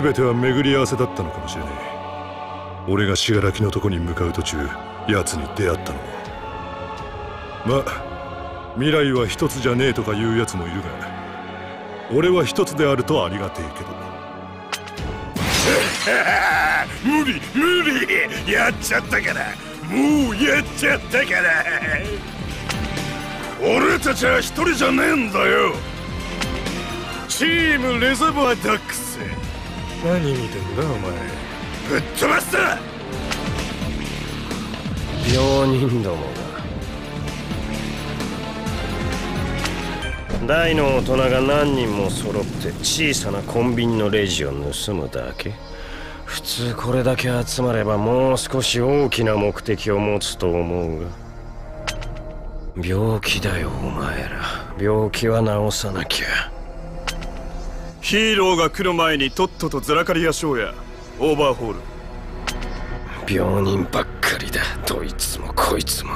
全ては巡り合わせだったのかもしれない。俺が死柄木のとこに向かう途中、奴に出会ったのも。まあ、未来は一つじゃねえとか言う奴もいるが、俺は一つであるとありがてえけど。無理無理、やっちゃったから、もうやっちゃったから。俺たちは一人じゃねえんだよ。チームレザボアダックス。何見てんだお前。ぶっ飛ばした。病人どもが。大の大人が何人も揃って小さなコンビニのレジを盗むだけ。普通これだけ集まればもう少し大きな目的を持つと思うが。病気だよお前ら。病気は治さなきゃ。ヒーローが来る前にとっととズラカリアショーやオーバーホール。病人ばっかりだ、どいつもこいつも。